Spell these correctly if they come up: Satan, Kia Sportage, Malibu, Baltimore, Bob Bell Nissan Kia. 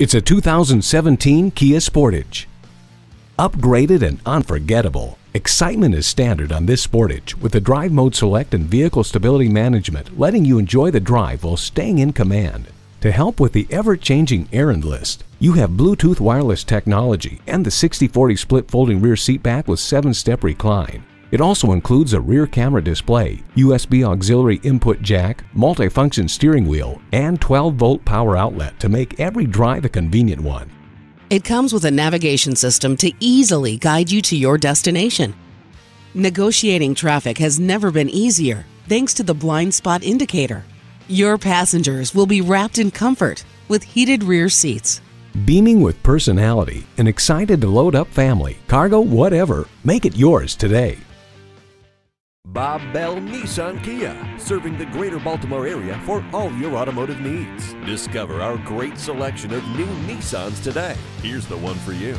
It's a 2017 Kia Sportage. Upgraded and unforgettable, excitement is standard on this Sportage with the Drive Mode Select and Vehicle Stability Management, letting you enjoy the drive while staying in command. To help with the ever-changing errand list, you have Bluetooth wireless technology and the 60/40 split folding rear seat back with 7-step recline. It also includes a rear camera display, USB auxiliary input jack, multifunction steering wheel, and 12-volt power outlet to make every drive a convenient one. It comes with a navigation system to easily guide you to your destination. Negotiating traffic has never been easier thanks to the blind spot indicator. Your passengers will be wrapped in comfort with heated rear seats. Beaming with personality, an excited to load up family, cargo, whatever, make it yours today. Bob Bell Nissan Kia, serving the greater Baltimore area for all your automotive needs. Discover our great selection of new Nissans today. Here's the one for you.